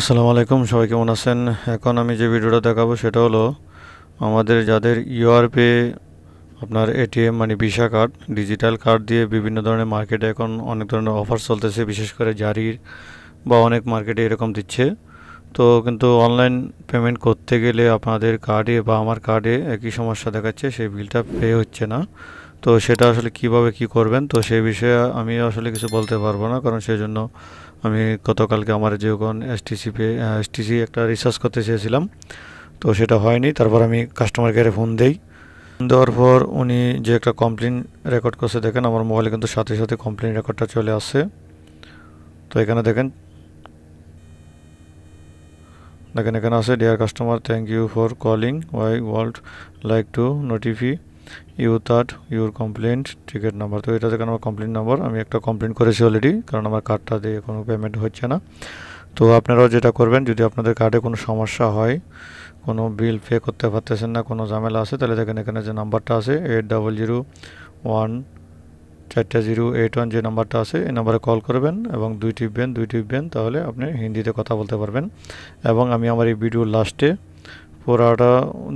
আসসালামু আলাইকুম সবাই কেমন আছেন। এখন আমি যে ভিডিওটা দেখাবো সেটা হলো আমাদের যাদের ইউআরপে আপনার এটিএম মানে ভিসা কার্ড ডিজিটাল কার্ড দিয়ে বিভিন্ন ধরনের মার্কেটে এখন অনেক ধরনের অফার চলতেছে, বিশেষ করে জারির বা অনেক মার্কেটে এরকম দিচ্ছে। তো কিন্তু অনলাইন পেমেন্ট করতে গেলে আপনাদের কার্ডে বা আমার কার্ডে একই সমস্যা দেখাচ্ছে, সেই বিলটা পে হচ্ছে না। তো সেটা আসলে কিভাবে কি করবেন তো সেই বিষয়ে আমি আসলে কিছু বলতে পারবো না, কারণ সেই জন্য আমি গতকালকে আমার যেরকম এসটিসি একটা রিসার্চ করতে চেয়েছিলাম, তো সেটা হয়নি। তারপর আমি কাস্টমার কেয়ারে ফোন দেই, দেওয়ার পর উনি যে একটা কমপ্লেন রেকর্ড করছে, দেখেন আমার মোবাইলে কিন্তু সাথে সাথে কমপ্লেন রেকর্ডটা চলে আসছে। তো এখানে দেখেন দেখেন এখানে আছে, dear customer, thank you for calling, we would like to notify you that your complaint ticket number. তো এটা দেখেন আমার কমপ্লেন নাম্বার, আমি একটা কমপ্লেন করেছি অলরেডি, কারণ আমার কার্ডটা দিয়ে কোনো পেমেন্ট হচ্ছে না। তো আপনারাও যেটা করবেন, যদি আপনাদের কার্ডে কোনো সমস্যা হয়, কোনো বিল পে করতে পারতেছেন না, কোনো ঝামেলা আছে, তাহলে দেখেন এখানে যে নাম্বারটা আছে 8001408 যে নাম্বারটা আছে, এই নাম্বারে কল করবেন এবং দুই টিপবেন, তাহলে আপনি হিন্দিতে কথা বলতে পারবেন। এবং আমি আমার এই ভিডিওর লাস্টে পুরাটা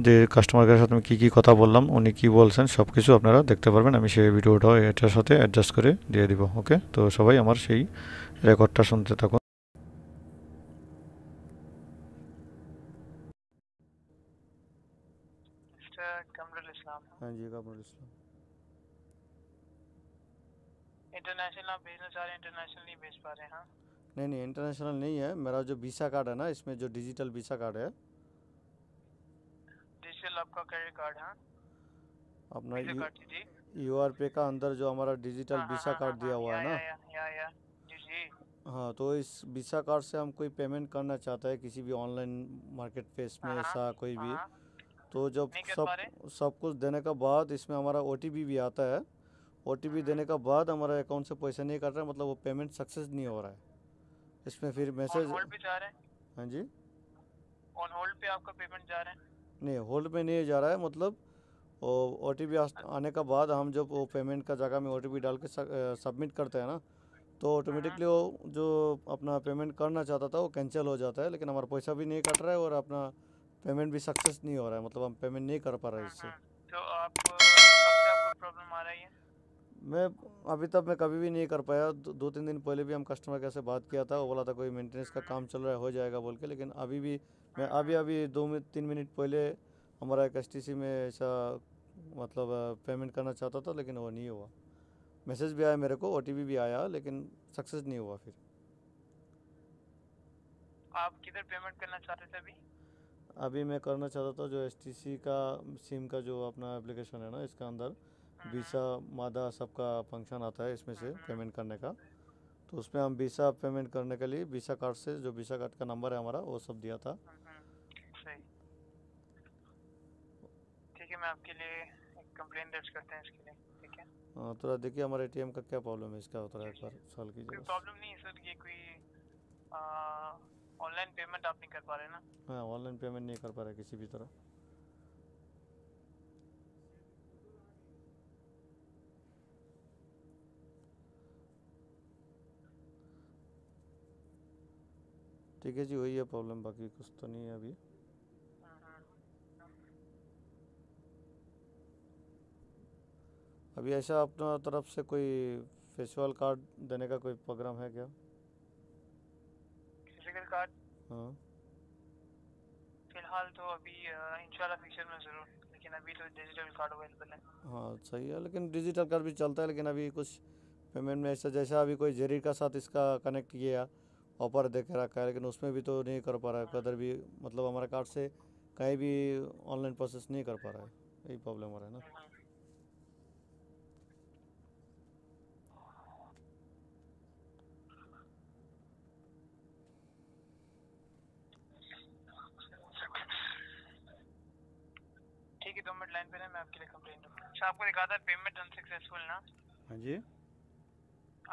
যে কাস্টমার কেয়ারের সাথে আমি কী কী কথা বললাম, উনি কী বলছেন, সব কিছু আপনারা দেখতে পারবেন। আমি সেই ভিডিওটাও এটার সাথে অ্যাডজাস্ট করে দিয়ে দিব। ওকে, তো সবাই আমার সেই রেকর্ডটা শুনতে থাকুন। इंटरनेशनल बिजनेस आ रहे हैं, इंटरनेशनल नहीं भेज पा रहे हैं। हाँ नहीं इंटरनेशनल नहीं है, मेरा जो वीसा कार्ड है ना, इसमें जो डिजिटल वीसा कार्ड है, डिजिटल आपका क्रेडिट कार्ड है अपना यूआरपे का, अंदर जो हमारा डिजिटल वीसा कार्ड दिया हुआ है ना, हाँ। तो इस वीसा कार्ड से हम कोई पेमेंट करना चाहता है किसी भी ऑनलाइन मार्केट प्लेस में, ऐसा कोई भी, तो जब सब कुछ देने के बाद इसमें हमारा ओटीपी भी आता है। ओटीपी देने के बाद हमारा अकाउंट से पैसा नहीं कट रहा, मतलब वो पेमेंट सक्सेस नहीं हो रहा है। इसमें फिर मैसेज हाँ जी ऑन होल्ड पे आपका पेमेंट जा रहा है, नहीं होल्ड पे नहीं जा रहा है, मतलब ओटीपी आने के बाद हम जब वो पेमेंट का जगह में ओटीपी डाल के सबमिट करते हैं ना, तो ऑटोमेटिकली वो जो अपना पेमेंट करना चाहता था वो कैंसिल हो जाता है। लेकिन हमारा पैसा भी नहीं कट रहा है और अपना पेमेंट भी सक्सेस नहीं हो रहा है, मतलब हम पेमेंट नहीं कर पा रहे इससे। तो आपको प्रॉब्लम आ रही है? मैं अभी तक मैं कभी भी नहीं कर पाया। दो तीन दिन पहले भी हम कस्टमर केयर से बात किया था, वो बोला था कोई मेंटेनेंस का काम चल रहा है, हो जाएगा बोल के। लेकिन अभी भी मैं अभी 2-3 मिनट पहले हमारा एक एसटीसी में ऐसा मतलब पेमेंट करना चाहता था, लेकिन वो नहीं हुआ। मैसेज भी आया मेरे को, ओटीपी भी आया, लेकिन सक्सेस नहीं हुआ। फिर आप किधर पेमेंट करना चाहते थे? अभी मैं करना चाहता था जो एसटीसी का सिम का जो अपना एप्लीकेशन है ना, इसका अंदर वीसा मादा सबका फंक्शन आता है, इसमें से पेमेंट करने का। तो उसमें हम वीसा पेमेंट करने के लिए वीसा कार्ड से, जो वीसा कार्ड का नंबर है हमारा, वो सब दिया था। ठीक है, मैं आपके लिए एक कंप्लेंट दर्ज करते हैं इसके लिए, ठीक है? हाँ, थोड़ा देखिए हमारे एटीएम का क्या प्रॉब्लम है, इसका थोड़ा एक बार सॉल्व कीजिए। कोई प्रॉब्लम नहीं है सर, ये कोई ऑनलाइन पेमेंट आप नहीं कर पा रहे ना? हाँ, ऑनलाइन पेमेंट नहीं कर पा रहे किसी भी तरह। ठीक है जी, वही है प्रॉब्लम, बाकी कुछ तो नहीं है अभी। अभी ऐसा अपना तरफ से कोई फेस्टिवल कार्ड देने का कोई प्रोग्राम है क्या? Physical card? हाँ, फिलहाल तो अभी इंशाल्लाह फ्यूचर में जरूर, लेकिन अभी तो डिजिटल कार्ड अवेलेबल है। हाँ सही है, लेकिन डिजिटल कार्ड भी चलता है, लेकिन अभी कुछ पेमेंट में ऐसा, जैसा अभी कोई जेरी का साथ इसका कनेक्ट किया ऑफर दे के रखा है, लेकिन उसमें भी तो नहीं कर पा रहा है कदर भी, मतलब हमारे कार्ड से कहीं भी ऑनलाइन प्रोसेस नहीं कर पा रहा है, यही प्रॉब्लम हो रहा है ना। ठीक है, 2 मिनट लाइन पे रहें, मैं आपके लिए कंप्लेंट दूंगा। अच्छा, आपको दिखा था पेमेंट अनसक्सेसफुल ना? हाँ जी,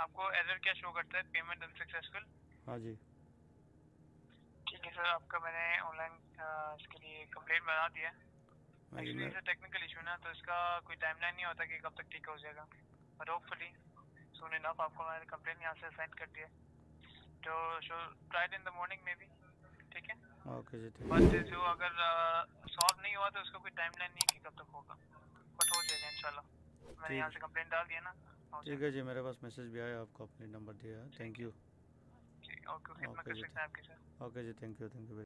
आपको एरर क्या शो करता है? Payment unsuccessful. हाँ जी, ठीक है सर, आपका मैंने ऑनलाइन इसके लिए कंप्लेंट बना दिया। एक्चुअली सर टेक्निकल इशू ना, तो इसका कोई टाइमलाइन नहीं होता कि कब तक ठीक हो जाएगा, बट होपफुली सून इनफ आपको मैंने कंप्लेंट यहाँ से सेंड कर दिया। तो ट्राई इन द मॉर्निंग में भी ठीक है। ओके जी ठीक है। बट जो अगर सॉल्व नहीं हुआ तो उसका कोई टाइमलाइन नहीं है कि कब तक होगा, बट हो जाएगा इंशाल्लाह। मैंने यहाँ से कंप्लेंट डाल दिया ना। ठीक है जी, मेरे पास मैसेज भी आया, आपको अपने नंबर दिया। Thank you. ओके जी, थैंक यू।